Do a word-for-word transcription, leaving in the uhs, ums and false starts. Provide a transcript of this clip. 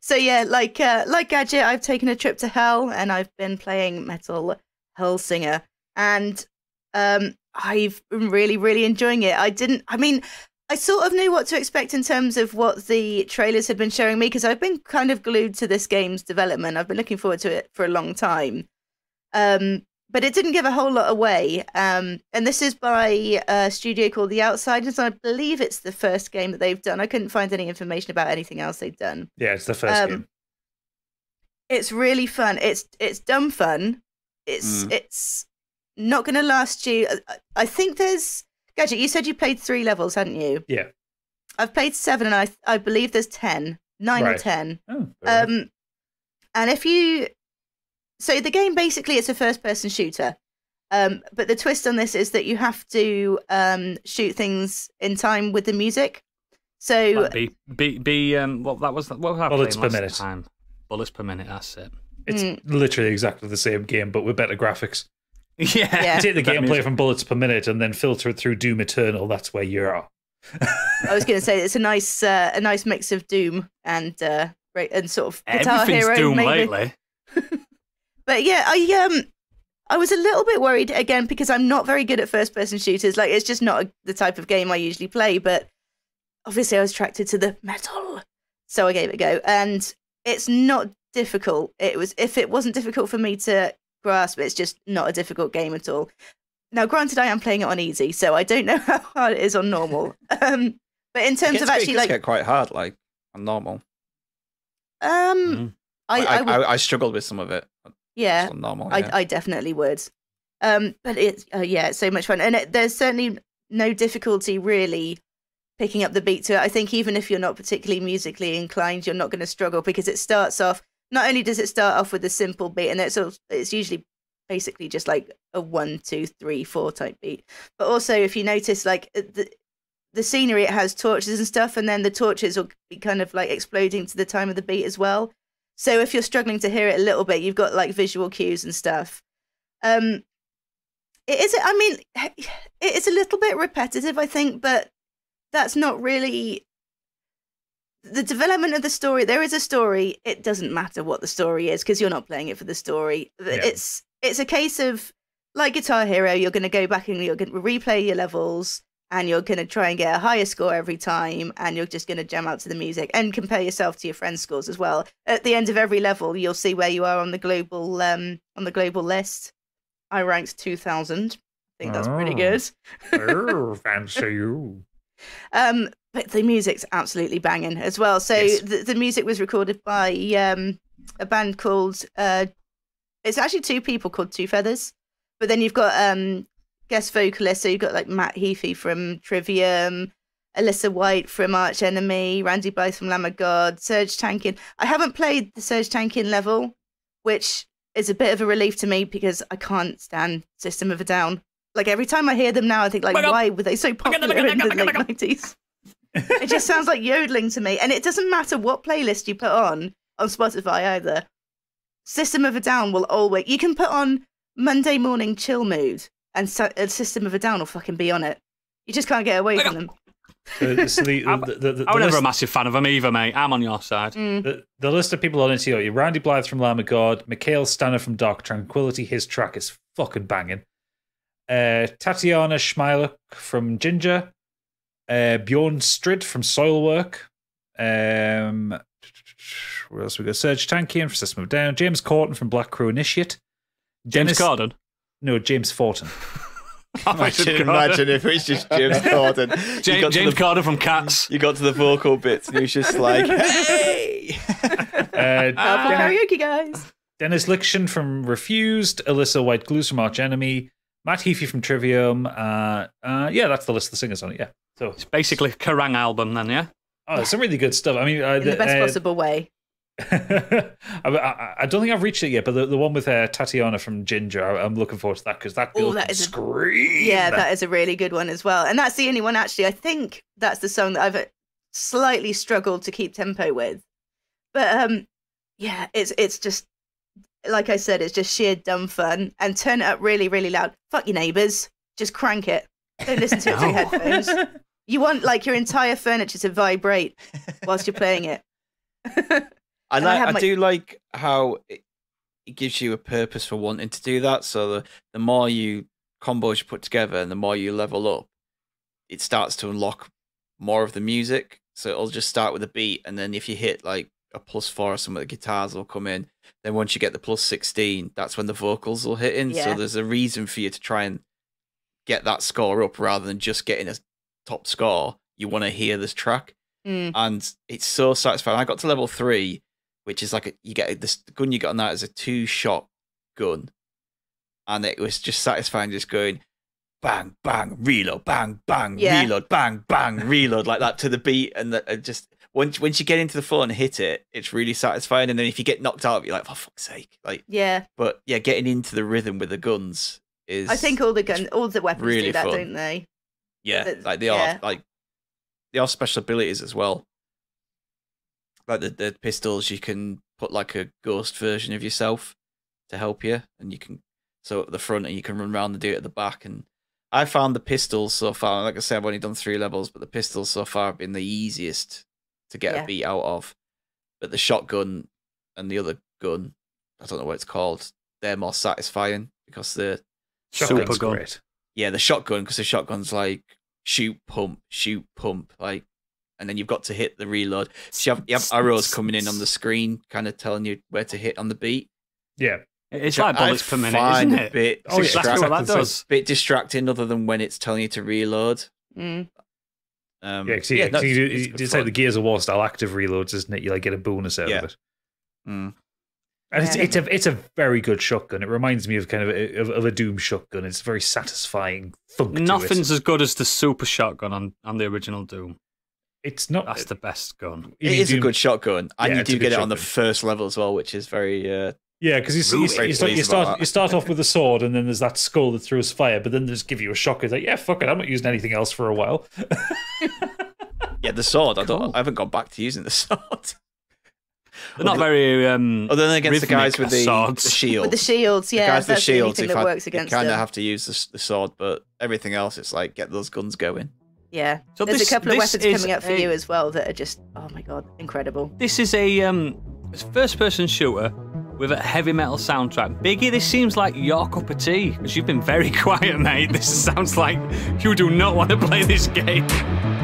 So yeah, like uh, like Gadget, I've taken a trip to hell and I've been playing Metal Hellsinger, and um, I've been really, really enjoying it. I didn't, I mean, I sort of knew what to expect in terms of what the trailers had been showing me, because I've been kind of glued to this game's development. I've been looking forward to it for a long time. Um, but it didn't give a whole lot away. Um, and this is by a studio called The Outsiders. I believe it's the first game that they've done. I couldn't find any information about anything else they've done. Yeah, it's the first um, game. It's really fun. It's it's dumb fun. It's mm. it's not going to last you. I, I think there's... Gadget, you said you played three levels, hadn't you? Yeah. I've played seven, and I I believe there's ten. Nine right. or ten. Oh, fair. Um, and if you... So the game, basically, it's a first-person shooter. Um, but the twist on this is that you have to um, shoot things in time with the music. So... Like be, be, be, um, what that was, what happened Bullets per minute. Time? Bullets per minute, that's it. It's mm. literally exactly the same game, but with better graphics. Yeah. yeah. Take the gameplay from Bullets Per Minute and then filter it through Doom Eternal. That's where you are. I was going to say it's a nice, uh, a nice mix of Doom and uh, and sort of Guitar Hero. Everything's Doom maybe. Lately. But yeah, I um, I was a little bit worried again because I'm not very good at first-person shooters. Like, it's just not a, the type of game I usually play. But obviously, I was attracted to the metal, so I gave it a go. And it's not difficult. It was if it wasn't difficult for me to grasp, it's just not a difficult game at all. Now, granted, I am playing it on easy, so I don't know how hard it is on normal. Um, but in terms of actually, like, it gets quite hard, like on normal. Um, mm-hmm. I, I, I, would, I I struggled with some of it. Yeah, on normal. Yeah. I I definitely would. Um, but it's uh, yeah, it's so much fun, and it, there's certainly no difficulty really picking up the beat to it. I think even if you're not particularly musically inclined, you're not going to struggle because it starts off. Not only does it start off with a simple beat, and it's it's usually basically just like a one, two, three, four type beat. But also, if you notice, like the the scenery, it has torches and stuff, and then the torches will be kind of like exploding to the time of the beat as well. So if you're struggling to hear it a little bit, you've got like visual cues and stuff. Um, it is, I mean, it is a little bit repetitive, I think, but that's not really. The development of the story, there is a story. It doesn't matter what the story is because you're not playing it for the story. Yeah. It's it's a case of, like Guitar Hero, you're going to go back and you're going to replay your levels and you're going to try and get a higher score every time and you're just going to jam out to the music and compare yourself to your friends' scores as well. At the end of every level, you'll see where you are on the global um, on the global list. I ranked two thousand. I think that's oh. pretty good. Oh, fancy you. Um, but the music's absolutely banging as well. So yes. the, the music was recorded by um, a band called, uh, it's actually two people called Two Feathers. But then you've got um, guest vocalists. So you've got like Matt Heafy from Trivium, Alissa White from Arch Enemy, Randy Blythe from Lamb of God, Serge Tankian. I haven't played the Serge Tankian level, which is a bit of a relief to me because I can't stand System of a Down. Like, every time I hear them now, I think, like, back why up. Were they so popular back in back the back late back nineties? It just sounds like yodeling to me. And it doesn't matter what playlist you put on on Spotify either. System of a Down will always... You can put on Monday Morning Chill Mood and so, uh, System of a Down will fucking be on it. You just can't get away back from up. Them. Uh, so the, the, the, the, I was never a massive fan of them either, mate. I'm on your side. Mm. The, the list of people on it, you're Randy Blythe from Lamb of God, Mikael Stanne from Dark Tranquillity. His track is fucking banging. Uh, Tatiana Shmayluk from Jinjer, uh, Bjorn Strid from Soilwork, um, where else we got? Serge Tankian from System of a Down, James Fortin from Black Crew Initiate, Dennis Corden. No, James Fortin. I should imagine if it's just James Fortin. James, James the, Corden from Cats. You got to the vocal bits and he was just like, "Hey, uh, ah, karaoke guys." Dennis Lyxzén from Refused, Alissa White-Gluz from Arch Enemy. Matt Heafy from Trivium. Uh, uh, yeah, that's the list of the singers on it, yeah. So it's basically a Kerrang album then, yeah? Oh, some really good stuff. I mean, uh, In the, the best uh, possible way. I, I, I don't think I've reached it yet, but the, the one with uh, Tatiana from Jinjer, I, I'm looking forward to that because that girl Ooh, that can is scream. A, yeah, that is a really good one as well. And that's the only one, actually. I think that's the song that I've slightly struggled to keep tempo with. But, um, yeah, it's it's just... Like I said, it's just sheer dumb fun. And turn it up really, really loud. Fuck your neighbours. Just crank it. Don't listen to it through headphones. You want, like, your entire furniture to vibrate whilst you're playing it. and and I, I, have, I like... do like how it, it gives you a purpose for wanting to do that. So the, the more you combos you put together and the more you level up, it starts to unlock more of the music. So it'll just start with a beat, and then if you hit like a plus four or some of the guitars will come in. Then once you get the plus sixteen, that's when the vocals will hit in. Yeah. So there's a reason for you to try and get that score up rather than just getting a top score. You want to hear this track. Mm. And it's so satisfying. I got to level three, which is like a, you get this the gun you got on that is a two shot gun. And it was just satisfying just going bang, bang, reload, bang, bang, yeah. reload, bang, bang, reload, like that to the beat. And that just once once you get into the floor and hit it, it's really satisfying. And then if you get knocked out, you're like, for fuck's sake. Like yeah. But yeah, getting into the rhythm with the guns is I think all the gun all the weapons really do that, fun. Don't they? Yeah. But, like they yeah. are like they are special abilities as well. Like the, the pistols, you can put like a ghost version of yourself to help you, and you can so at the front and you can run around and do it at the back. And I found the pistols so far, like I said, I've only done three levels, but the pistols so far have been the easiest to get yeah. a beat out of. But the shotgun and the other gun, I don't know what it's called, they're more satisfying because the shotgun's super gun. Great. Yeah, the shotgun, because the shotgun's like shoot, pump, shoot, pump, like, and then you've got to hit the reload. So you have, you have arrows coming in on the screen, kind of telling you where to hit on the beat. Yeah. It's like bullets per minute, isn't it? A bit oh, exactly what that does. Bit distracting, other than when it's telling you to reload. Mm. Um, yeah, cause yeah, cause you, it's, it's, it's like the Gears of War style active reloads, isn't it? You like get a bonus out yeah. of it. Mm. And it's yeah. it's a it's a very good shotgun. It reminds me of kind of a, of, of a Doom shotgun. It's a very satisfying thunk. Nothing's to it. As good as the super shotgun on, on the original Doom. It's not. That's the best gun. It is Doom, a good shotgun, and yeah, you do get it on the first level as well, which is very. Uh, Yeah, because you, you, you, you, you start you start off with a sword, and then there's that skull that threw us fire, but then they just give you a shock. It's like, yeah, fuck it, I'm not using anything else for a while. Yeah, the sword. Cool. I don't. I haven't gone back to using the sword. They're not very. Um, Other than against the guys with the, the shields. With the shields, yeah. The guys with the shields. If that works against you kind of have to use the, the sword, but everything else, it's like get those guns going. Yeah. So there's this, a couple of weapons coming up for a, you as well that are just, oh my god, incredible. This is a um, first-person shooter with a heavy metal soundtrack. Biggie, this seems like your cup of tea, because you've been very quiet, mate. This sounds like you do not want to play this game.